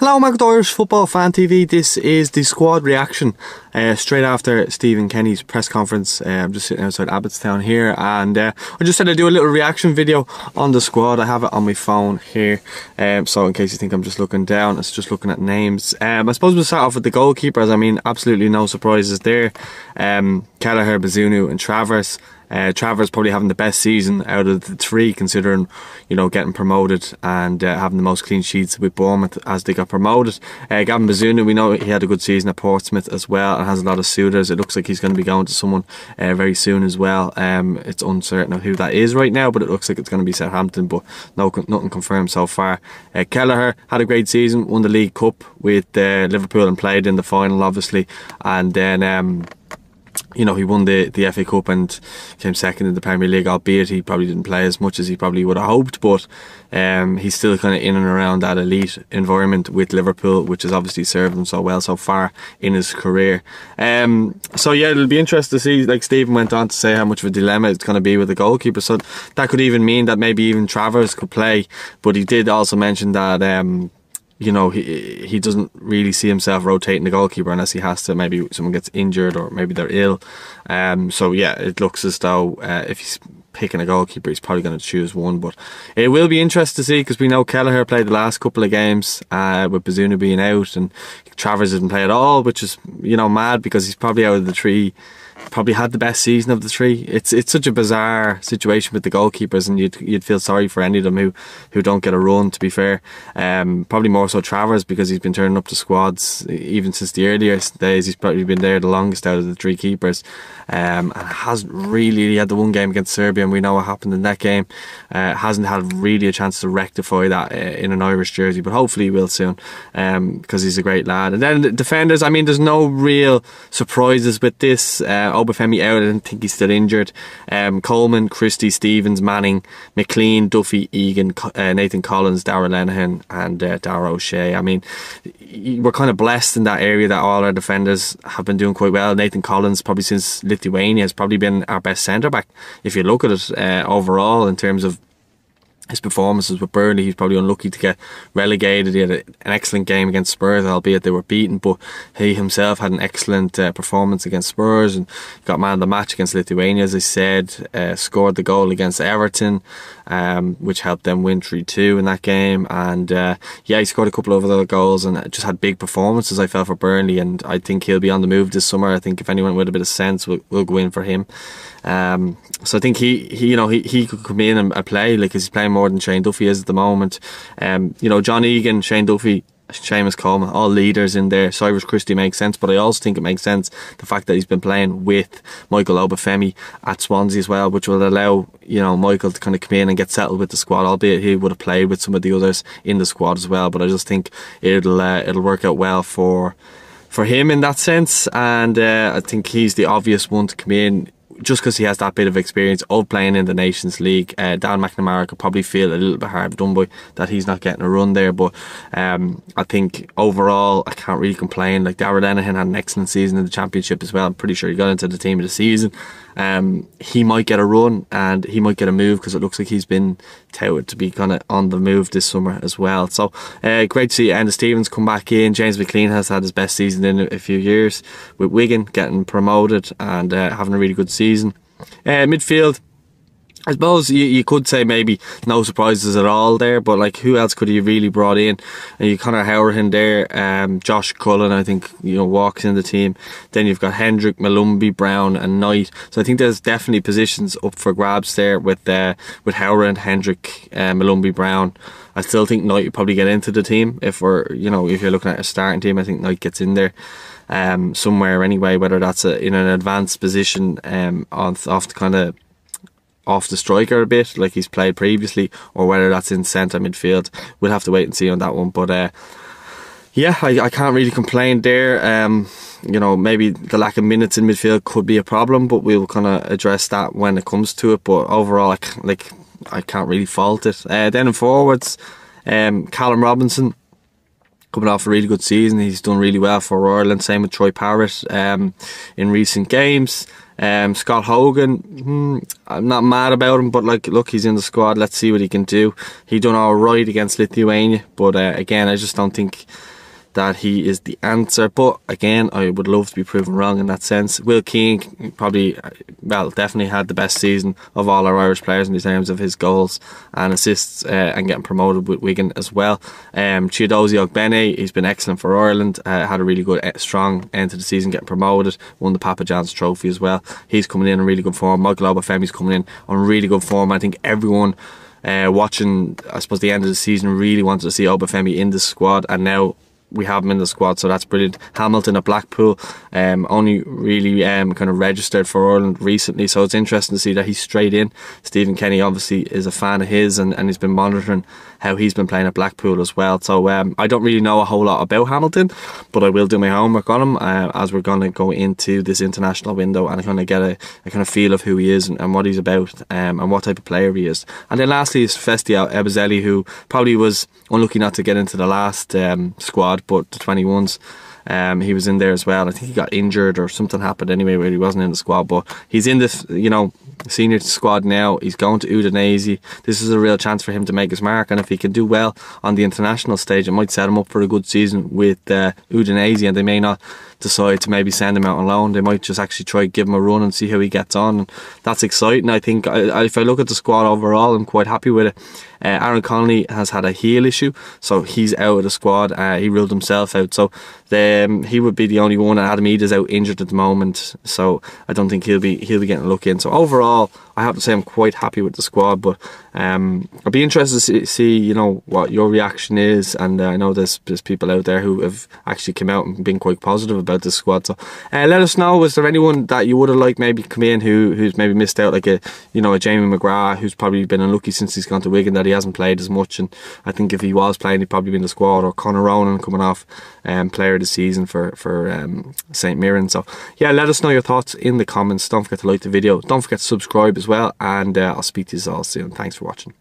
Hello, welcome to Irish Football Fan TV. This is the squad reaction straight after Stephen Kenny's press conference. I'm just sitting outside Abbottstown here, and I just said I'd do a little reaction video on the squad. I have it on my phone here, so in case you think I'm just looking down, it's just looking at names. I suppose we'll start off with the goalkeepers. I mean, absolutely no surprises there. Kelleher, Bazunu and Travers. Travers probably having the best season out of the three, considering, you know, getting promoted and having the most clean sheets with Bournemouth as they got promoted. Gavin Bazunu, we know he had a good season at Portsmouth as well and has a lot of suitors. It looks like he's going to be going to someone very soon as well. It's uncertain of who that is right now, but it looks like it's going to be Southampton, but nothing confirmed so far. Kelleher had a great season, won the League Cup with Liverpool and played in the final, obviously, and then you know, he won the FA Cup and came second in the Premier League, albeit he probably didn't play as much as he probably would have hoped, but he's still kind of in and around that elite environment with Liverpool, which has obviously served him so well so far in his career. So yeah, it'll be interesting to see, like Stephen went on to say, how much of a dilemma it's going to be with the goalkeeper. So that could even mean that maybe even Travers could play, but he did also mention that you know, he doesn't really see himself rotating the goalkeeper unless he has to. Maybe someone gets injured or maybe they're ill. So yeah, it looks as though if he's picking a goalkeeper, he's probably going to choose one. But it will be interesting to see, because we know Kelleher played the last couple of games with Bazunu being out, and Travers didn't play at all, which is, you know, mad, because he's probably out of the three, probably had the best season of the three. It's such a bizarre situation with the goalkeepers, and you'd feel sorry for any of them who don't get a run, to be fair. Probably more so Travers, because he's been turning up to squads even since the earlier days. He's probably been there the longest out of the three keepers, and hasn't really had the one game against Serbia, and we know what happened in that game. Hasn't had really a chance to rectify that in an Irish jersey, but hopefully he will soon, because he's a great lad. And then the defenders, I mean, there's no real surprises with this. Obafemi out, I don't think he's still injured. Coleman, Christie, Stevens, Manning, McClean, Duffy, Egan, Nathan Collins, Darryl Lenehan and Darryl O'Shea. I mean, we're kind of blessed in that area that all our defenders have been doing quite well. Nathan Collins, probably since Lithuania, has probably been our best centre-back, if you look at it overall, in terms of his performances with Burnley. He's probably unlucky to get relegated. He had an excellent game against Spurs, albeit they were beaten, but he himself had an excellent performance against Spurs, and got man of the match against Lithuania, as I said. Scored the goal against Everton, which helped them win 3-2 in that game. And yeah, he scored a couple of other goals and just had big performances, I felt, for Burnley, and I think he'll be on the move this summer. I think if anyone with a bit of sense will go in for him. So I think he you know, he could come in and play, like, he's playing more than Shane Duffy is at the moment. You know, John Egan, Shane Duffy, Seamus Coleman, all leaders in there. Cyrus Christie makes sense, but I also think it makes sense the fact that he's been playing with Michael Obafemi at Swansea as well, which will allow, you know, Michael to kind of come in and get settled with the squad, albeit he would have played with some of the others in the squad as well. But I just think it'll work out well for him in that sense. And I think he's the obvious one to come in, just because he has that bit of experience of playing in the Nations League. Dan McNamara could probably feel a little bit hard done by that he's not getting a run there, but I think overall I can't really complain. Like, Darryl Lenehan had an excellent season in the Championship as well. I'm pretty sure he got into the team of the season. He might get a run and he might get a move, because it looks like he's been touted to be kind of on the move this summer as well. So great to see Andy Stevens come back in. James McClean has had his best season in a few years with Wigan, getting promoted and having a really good season. Midfield, I suppose you could say maybe no surprises at all there, but like, who else could he really brought in? And you kind of Howard in there. Josh Cullen, I think, you know, walks in the team. Then you've got Hendrick, Malumbi, Brown and Knight. So I think there's definitely positions up for grabs there with Howard and Hendrick, Malumbi, Brown. I still think Knight would probably get into the team if we're, you know, if you're looking at a starting team. I think Knight gets in there somewhere anyway, whether that's in an advanced position off the striker a bit, like he's played previously, or whether that's in centre midfield. We'll have to wait and see on that one. But yeah, I can't really complain there. You know, maybe the lack of minutes in midfield could be a problem, but we'll kind of address that when it comes to it. But overall, I can't really fault it. Then in forwards, Callum Robinson, coming off a really good season. He's done really well for Ireland. Same with Troy Parrott in recent games. Scott Hogan, I'm not mad about him, but like, look, he's in the squad. Let's see what he can do. He done all right against Lithuania, but again, I just don't think that he is the answer. But again, I would love to be proven wrong in that sense. Will Keane probably, well, definitely had the best season of all our Irish players in terms of his goals and assists, and getting promoted with Wigan as well. Chidozie Ogbeni, he's been excellent for Ireland, had a really good, strong end to the season, getting promoted, won the Papa John's Trophy as well. He's coming in really good form. Michael Obafemi's coming in on really good form. I think everyone watching, I suppose, the end of the season really wanted to see Obafemi in the squad, and now we have him in the squad, so that's brilliant. Hamilton at Blackpool, only really kind of registered for Ireland recently, so it's interesting to see that he's straight in. Stephen Kenny obviously is a fan of his, and he's been monitoring how he's been playing at Blackpool as well. So I don't really know a whole lot about Hamilton, but I will do my homework on him as we're going to go into this international window, and I'm going to get a kind of feel of who he is and what he's about, and what type of player he is. And then lastly is Festia Ebizeli, who probably was unlucky not to get into the last squad, but the 21s, he was in there as well. I think he got injured or something happened anyway where he wasn't in the squad, but he's in this, you know, senior squad now. He's going to Udinese. This is a real chance for him to make his mark, and if he can do well on the international stage, it might set him up for a good season with Udinese, and they may not decide to maybe send him out on loan. They might just actually try to give him a run and see how he gets on, and that's exciting. I think if I look at the squad overall, I'm quite happy with it. Aaron Connolly has had a heel issue, so he's out of the squad. He ruled himself out, so he would be the only one. Adam Eda's out injured at the moment, so I don't think he'll be getting a look in. So overall, I have to say I'm quite happy with the squad, but I'll be interested to see, you know, what your reaction is, and I know there's people out there who have actually come out and been quite positive about this squad. So let us know, was there anyone that you would have liked maybe come in who's maybe missed out, like a Jamie McGrath, who's probably been unlucky since he's gone to Wigan that he hasn't played as much, and I think if he was playing he'd probably be in the squad, or Conor Ronan coming off player of the season for St Mirren. So yeah, let us know your thoughts in the comments. Don't forget to like the video, don't forget to subscribe as well, and I'll speak to you all soon. Thanks for watching.